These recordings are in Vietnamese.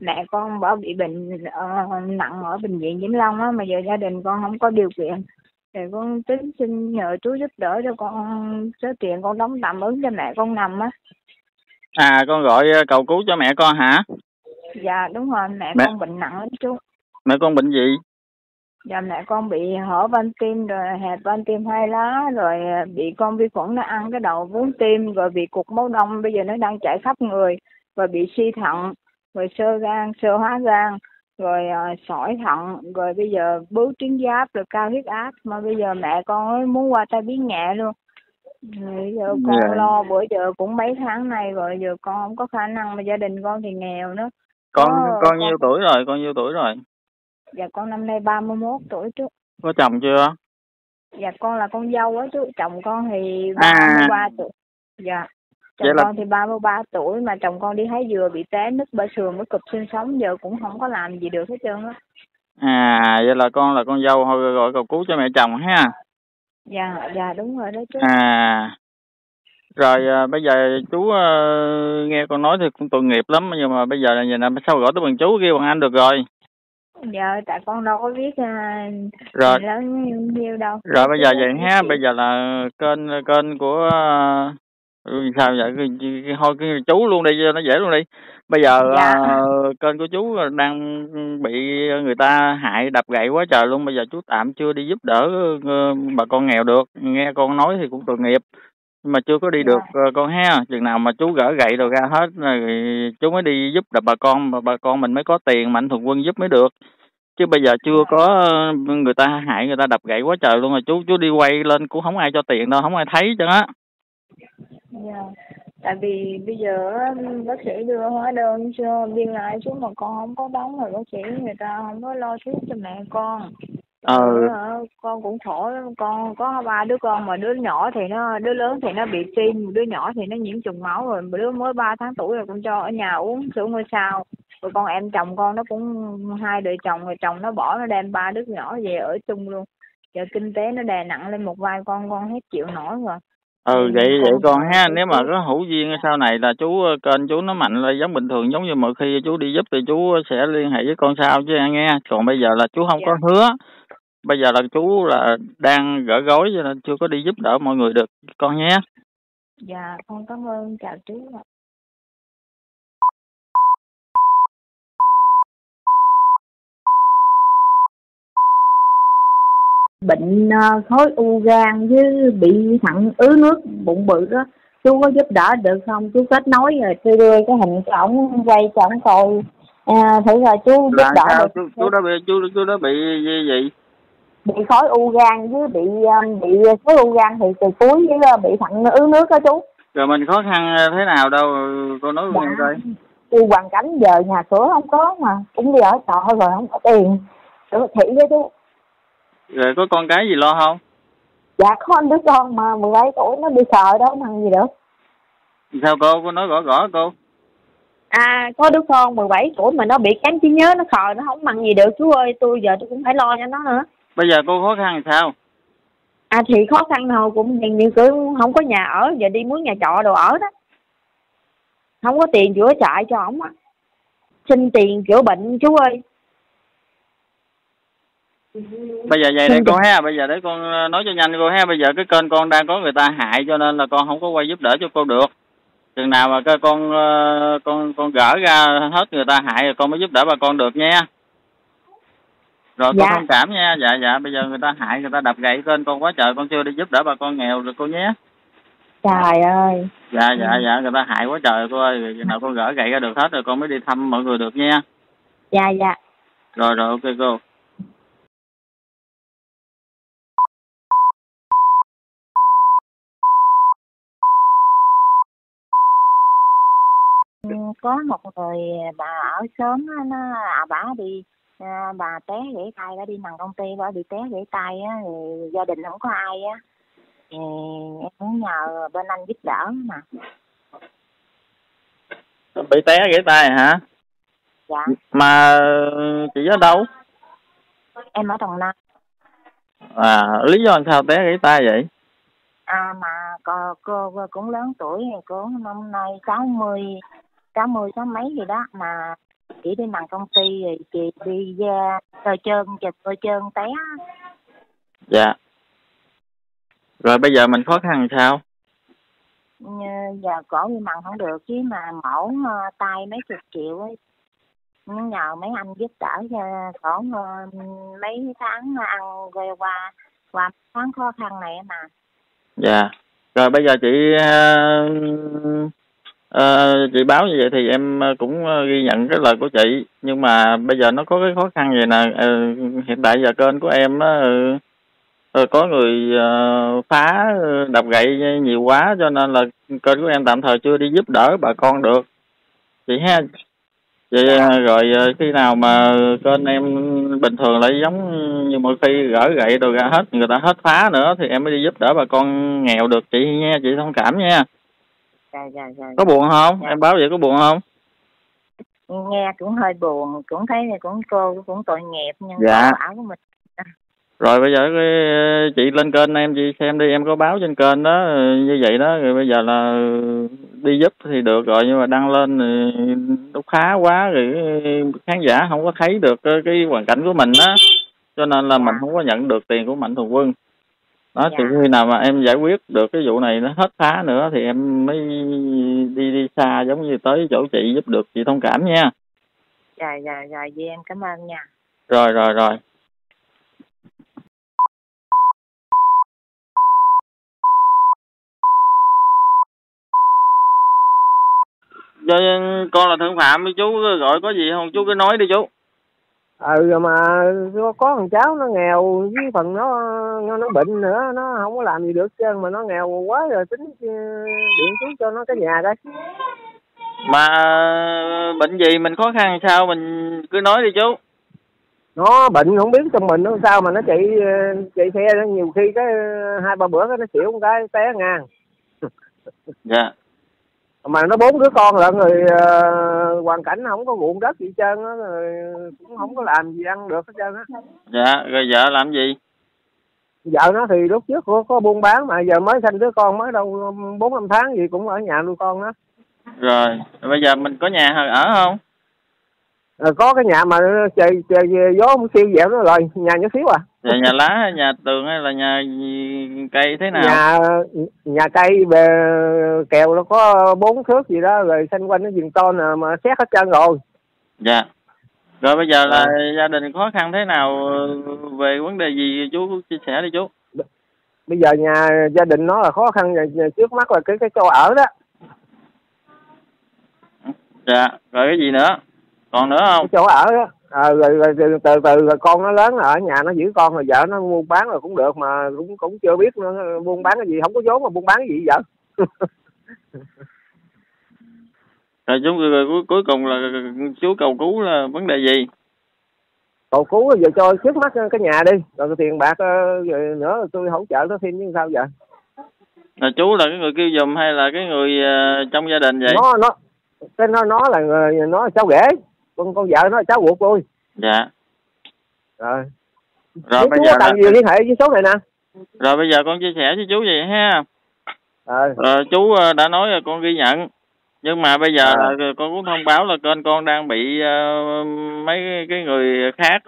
mẹ con bỏ bị bệnh nặng ở bệnh viện Diễm Long á, mà giờ gia đình con không có điều kiện thì con tính xin nhờ chú giúp đỡ cho con số tiền con đóng tạm ứng cho mẹ con nằm á. À, con gọi cầu cứu cho mẹ con hả? Dạ đúng rồi, mẹ con bệnh nặng lắm chú. Mẹ con bệnh gì? Dạ mẹ con bị hở van tim rồi hẹp van tim hai lá, rồi bị con vi khuẩn nó ăn cái đầu vướng tim, rồi bị cục máu đông bây giờ nó đang chảy khắp người, rồi bị suy thận, rồi xơ gan, xơ hóa gan, rồi sỏi thận, rồi bây giờ bướu tuyến giáp, rồi cao huyết áp, mà bây giờ mẹ con ấy muốn qua tai biến nhẹ luôn. Bây giờ con lo bữa giờ cũng mấy tháng nay rồi, giờ con không có khả năng, mà gia đình con thì nghèo nữa. Con nhiêu tuổi rồi, con nhiêu tuổi rồi? Dạ con năm nay 31 tuổi chú. Có chồng chưa? Dạ con là con dâu á chú, chồng con thì 33 tuổi. Dạ. Chồng con thì 33 tuổi mà chồng con đi hái dừa bị té nứt bả sườn mới cụp xương sống, giờ cũng không có làm gì được hết trơn á. À, vậy là con là con dâu, thôi gọi cầu cứu cho mẹ chồng ha. Dạ, dạ đúng rồi đó chú. À. Rồi bây giờ chú nghe con nói thì cũng tội nghiệp lắm, nhưng mà bây giờ là vậy nè, sao gọi tới bằng chú kêu bằng anh được rồi. Dạ tại con đâu có biết rồi lớn nhiêu đâu. Rồi bây giờ vậy ha, bây giờ là kênh của sao vậy, thôi cứ chú luôn đi cho nó dễ luôn đi. Bây giờ dạ. Kênh của chú đang bị người ta hại đập gậy quá trời luôn, bây giờ chú tạm chưa đi giúp đỡ bà con nghèo được, nghe con nói thì cũng tội nghiệp mà chưa có đi được con ha. Chừng nào mà chú gỡ gậy rồi ra hết rồi chú mới đi giúp đập bà con, mà bà con mình mới có tiền Mạnh Thường Quân giúp mới được, chứ bây giờ chưa có, người ta hại người ta đập gậy quá trời luôn rồi, chú đi quay lên cũng không ai cho tiền đâu, không ai thấy chứ á. Tại vì bây giờ bác sĩ đưa hóa đơn cho biên lại xuống mà con không có đóng, rồi bác sĩ người ta không có lo thuốc cho mẹ con. Con cũng khổ lắm, con có ba đứa con mà đứa nhỏ thì nó, đứa lớn thì nó bị tim, đứa nhỏ thì nó nhiễm trùng máu, rồi đứa mới 3 tháng tuổi rồi con cho ở nhà uống sữa ngôi sao. Rồi con em chồng con nó cũng hai đời chồng, rồi chồng nó bỏ nó đem ba đứa nhỏ về ở chung luôn. Giờ kinh tế nó đè nặng lên một vai con hết chịu nổi rồi. Vậy con ha, nếu mà có hữu duyên sau này là chú kênh chú nó mạnh lên giống bình thường, giống như mọi khi chú đi giúp thì chú sẽ liên hệ với con sau chứ nghe. Còn bây giờ là chú không có hứa, bây giờ là chú là đang gỡ gối cho nên chưa có đi giúp đỡ mọi người được con nhé. Dạ con cảm ơn, chào chú ạ. Bệnh khối u gan với bị thận ứ nước bụng bự đó, chú có giúp đỡ được không? Chú kết nối rồi tôi đưa cái hình của ổng quay cho ổng coi thử rồi chú giúp đỡ được. Chú đã bị gì? Bị khối u gan với bị khối u gan thì từ cuối với bị thận ứ nước đó chú. Rồi mình khó khăn thế nào đâu cô nói luôn coi. Hoàn cảnh giờ nhà cửa không có mà cũng đi ở trọ rồi không có tiền chữa trị với chú. Rồi có con cái gì lo không? Dạ có anh đứa con mà 17 tuổi nó bị sợ đó mà gì được. Sao cô nói rõ cô? À có đứa con 17 tuổi mà nó bị kém trí nhớ, nó khờ, nó không mặn gì được chú ơi, tôi cũng phải lo cho nó nữa. Bây giờ cô khó khăn sao? À thì khó khăn nào cũng nhiều, không có nhà ở, giờ đi mướn nhà trọ đồ ở đó. Không có tiền chữa chạy cho ổng á. Xin tiền chữa bệnh chú ơi. Bây giờ vậy đây cô ha, bây giờ để con nói cho nhanh cô ha, bây giờ cái kênh con đang có người ta hại cho nên là con không có quay giúp đỡ cho cô được. Chừng nào mà con gỡ ra hết người ta hại rồi con mới giúp đỡ bà con được nha. Rồi con thông cảm nha, dạ bây giờ người ta hại, người ta đập gậy kênh con quá trời, con chưa đi giúp đỡ bà con nghèo được cô nhé. Trời ơi. Dạ người ta hại quá trời cô ơi, chừng nào con gỡ gậy ra được hết rồi con mới đi thăm mọi người được nha. Dạ. Rồi ok cô. Có một người bà ở sớm nó bà đi bà té gãy tay, bà đi làm công ty bà bị té gãy tay á, thì gia đình không có ai á, thì em muốn nhờ bên anh giúp đỡ mà. Bị té gãy tay hả? Dạ. Mà chị ở đâu? Em ở Đồng Nai. À lý do sao té gãy tay vậy? À mà cô cũng lớn tuổi, cô năm nay 60 mấy gì đó, mà chị đi làm công ty rồi chị đi coi chân, chụp coi chân té. Dạ. Rồi bây giờ mình khó khăn sao? Giờ cổ đi mặn không được chứ mà mổ tay mấy chục triệu ấy. Nhờ mấy anh giúp đỡ cho cổ mấy tháng ăn qua tháng khó khăn này mà. Dạ. Rồi bây giờ chị báo như vậy thì em cũng ghi nhận cái lời của chị. Nhưng mà bây giờ nó có cái khó khăn vậy nè. Hiện tại giờ kênh của em có người phá đập gậy nhiều quá, cho nên là kênh của em tạm thời chưa đi giúp đỡ bà con được chị ha. Vậy rồi khi nào mà kênh em bình thường lại giống như mọi khi gỡ gậy đồ ra hết, người ta hết phá nữa thì em mới đi giúp đỡ bà con nghèo được chị nha, chị thông cảm nha. Dạ. Có buồn không? Dạ. Em báo vậy có buồn không? Nghe cũng hơi buồn, cũng thấy là cũng cô cũng tội nghiệp nhưng dạ. Bảo của mình. Rồi bây giờ chị lên kênh em chị xem đi, em có báo trên kênh đó như vậy đó, rồi bây giờ là đi giúp thì được rồi, nhưng mà đăng lên lúc khá quá rồi khán giả không có thấy được cái hoàn cảnh của mình đó, cho nên là mình không có nhận được tiền của Mạnh Thường Quân. Đó thì khi nào mà em giải quyết được cái vụ này nó hết phá nữa thì em mới đi xa giống như tới chỗ chị giúp được, chị thông cảm nha. Dạ, vậy em cảm ơn nha. Rồi. Con là Thuận Phạm, chú gọi có gì không chú cứ nói đi chú. Mà có thằng cháu nó nghèo với phần nó bệnh nữa, nó không có làm gì được chứ mà nó nghèo quá rồi tính điện chú cho nó cái nhà đây. Mà bệnh gì mình khó khăn sao mình cứ nói đi chú. Nó bệnh không biết trong mình nó sao mà nó chạy xe nó nhiều khi cái 2-3 bữa nó xỉu một cái té ngang. Dạ. Mà nó 4 đứa con lận rồi, hoàn cảnh không có ruộng đất gì hết trơn á, rồi cũng không có làm gì ăn được hết trơn á. Dạ, rồi vợ làm gì? Vợ nó thì lúc trước có buôn bán mà giờ mới sanh đứa con mới đâu 4-5 tháng gì cũng ở nhà nuôi con đó. Rồi, bây giờ mình có nhà ở không? Có cái nhà mà trời gió không siêu dẻo nó rồi, nhà nhỏ xíu à. Dạ, nhà lá hay nhà tường hay là nhà cây thế nào? Nhà cây bề kèo nó có 4 thước gì đó rồi xanh quanh nó vườn to nè mà xét hết trơn rồi. Dạ. Rồi bây giờ là gia đình khó khăn thế nào, về vấn đề gì chú chia sẻ đi chú. Bây giờ gia đình nó là khó khăn trước mắt là cái chỗ ở đó. Dạ, rồi cái gì nữa? Còn nữa không? Cái chỗ ở đó. Rồi từ con nó lớn ở nhà nó giữ con rồi vợ nó buôn bán rồi cũng được mà cũng chưa biết nữa, buôn bán cái gì không có vốn mà buôn bán cái gì vậy. Rồi chú cuối cùng là chú cầu cứu là vấn đề gì? Cầu cứu giờ cho trước mắt cái nhà đi, rồi tiền bạc rồi nữa tôi hỗ trợ nó thêm chứ sao vậy? Là chú là cái người kêu giùm hay là cái người trong gia đình vậy? Nó là người, nó là cháu rể. Con vợ nó là cháu ruột tôi. Dạ. Rồi bây giờ cần gì liên hệ với số này nè. Rồi bây giờ con chia sẻ với chú vậy ha. Chú đã nói là con ghi nhận. Nhưng mà bây giờ con cũng thông báo là kênh con đang bị mấy cái người khác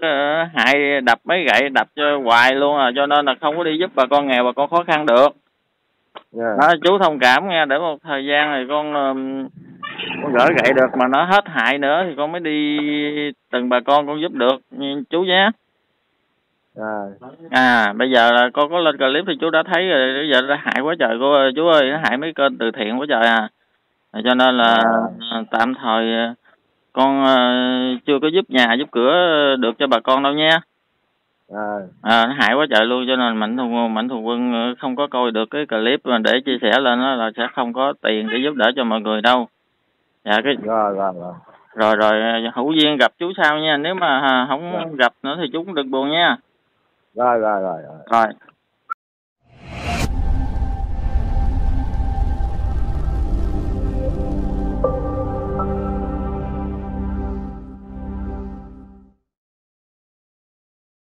hại, đập mấy gậy đập cho hoài luôn à, cho nên là không có đi giúp bà con nghèo, bà con khó khăn được. Đó, chú thông cảm nha, để một thời gian này con gỡ gậy được mà nó hết hại nữa thì con mới đi từng bà con giúp được chú nhé. Bây giờ là con có lên clip thì chú đã thấy rồi, bây giờ nó hại quá trời cô ơi, chú ơi, nó hại mấy kênh từ thiện quá trời à, cho nên là tạm thời con chưa có giúp nhà giúp cửa được cho bà con đâu nha. Nó hại quá trời luôn, cho nên Mạnh Thường Quân không có coi được cái clip mà để chia sẻ lên đó, là sẽ không có tiền để giúp đỡ cho mọi người đâu. Dạ cái rồi hữu duyên gặp chú sau nha, nếu mà không gặp nữa thì chú cũng đừng buồn nha. Rồi.